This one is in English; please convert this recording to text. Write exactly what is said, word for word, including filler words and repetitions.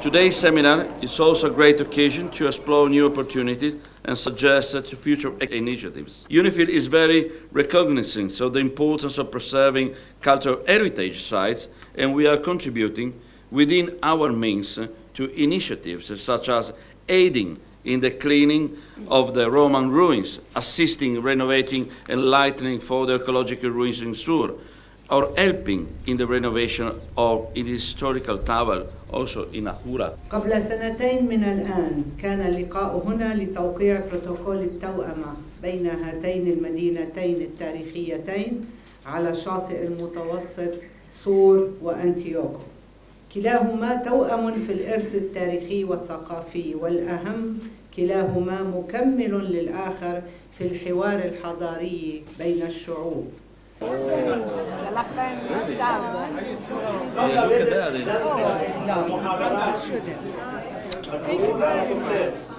Today's seminar is also a great occasion to explore new opportunities and suggest future initiatives. UNIFIL is very recognizant of the importance of preserving cultural heritage sites, and we are contributing within our means to initiatives such as aiding in the cleaning of the Roman ruins, assisting, renovating, and enlightening for the ecological ruins in Sur, or helping in the renovation of the historical tower, also in Ahura. قبل سنتين من الآن كان اللقاء هنا لتوقيع بروتوكول التوأمة بين هاتين المدينتين التاريخيتين على شاطئ المتوسط صور وأنتيوكو. كلاهما توأم في الإرث التاريخي والثقافي، والأهم كلاهما مكمل للآخر في الحوار الحضاري بين الشعوب. alla fine salva non